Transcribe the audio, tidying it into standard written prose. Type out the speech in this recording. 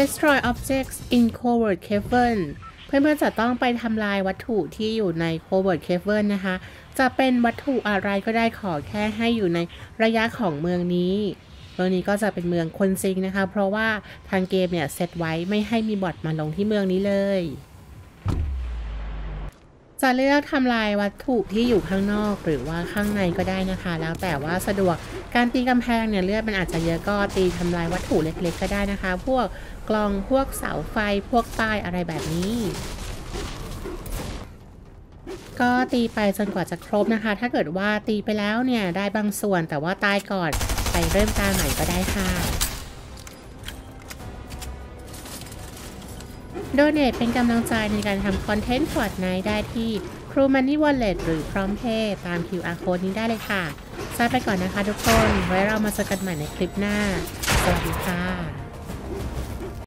Destroy objects in Covert Cavern เพื่อนๆจะต้องไปทำลายวัตถุที่อยู่ใน Covert Cavern นะคะจะเป็นวัตถุอะไรก็ได้ขอแค่ให้อยู่ในระยะของเมืองนี้ก็จะเป็นเมืองคนซิงนะคะเพราะว่าทางเกมเนี่ยเซตไว้ไม่ให้มีบอทมาลงที่เมืองนี้เลยจะเลือกทำลายวัตถุที่อยู่ข้างนอกหรือว่าข้างในก็ได้นะคะแล้วแต่ว่าสะดวกการตีกำแพงเนี่ยเลือดมันอาจจะเยอะก็ตีทำลายวัตถุเล็กๆก็ได้นะคะพวกกล่องพวกเสาไฟพวกป้ายอะไรแบบนี้ก็ตีไปจนกว่าจะครบนะคะถ้าเกิดว่าตีไปแล้วเนี่ยได้บางส่วนแต่ว่าตายก่อนไปเริ่มตาใหม่ก็ได้ค่ะโดเนทเป็นกำลังใจในการทำคอนเทนต์ Fortnite ได้ที่ True Money Wallet หรือ PromptPay ตาม QR Code นี้ได้เลยค่ะไปก่อนนะคะทุกคนไว้เรามาเจอกันใหม่ในคลิปหน้าสวัสดีค่ะ